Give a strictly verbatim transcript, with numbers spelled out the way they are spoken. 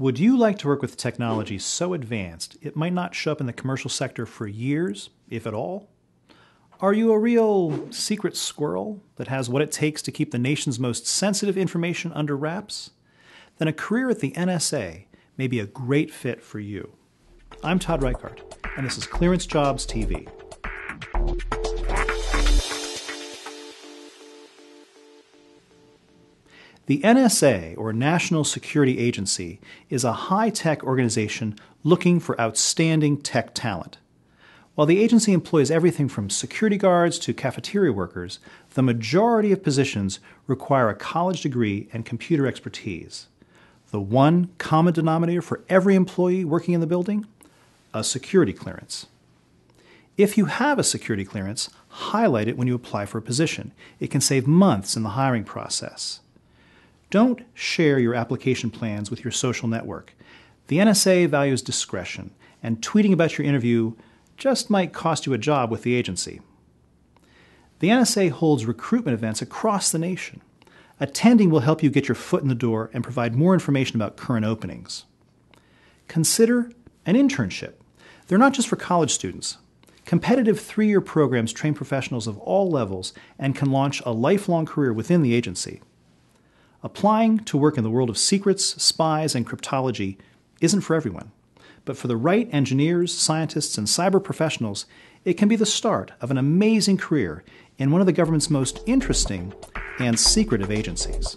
Would you like to work with technology so advanced it might not show up in the commercial sector for years, if at all? Are you a real secret squirrel that has what it takes to keep the nation's most sensitive information under wraps? Then a career at the N S A may be a great fit for you. I'm Todd Reichardt, and this is Clearance Jobs T V. The N S A, or National Security Agency, is a high-tech organization looking for outstanding tech talent. While the agency employs everything from security guards to cafeteria workers, the majority of positions require a college degree and computer expertise. The one common denominator for every employee working in the building? A security clearance. If you have a security clearance, highlight it when you apply for a position. It can save months in the hiring process. Don't share your application plans with your social network. The N S A values discretion, and tweeting about your interview just might cost you a job with the agency. The N S A holds recruitment events across the nation. Attending will help you get your foot in the door and provide more information about current openings. Consider an internship. They're not just for college students. Competitive three-year programs train professionals of all levels and can launch a lifelong career within the agency. Applying to work in the world of secrets, spies, and cryptology isn't for everyone, but for the right engineers, scientists, and cyber professionals, it can be the start of an amazing career in one of the government's most interesting and secretive agencies.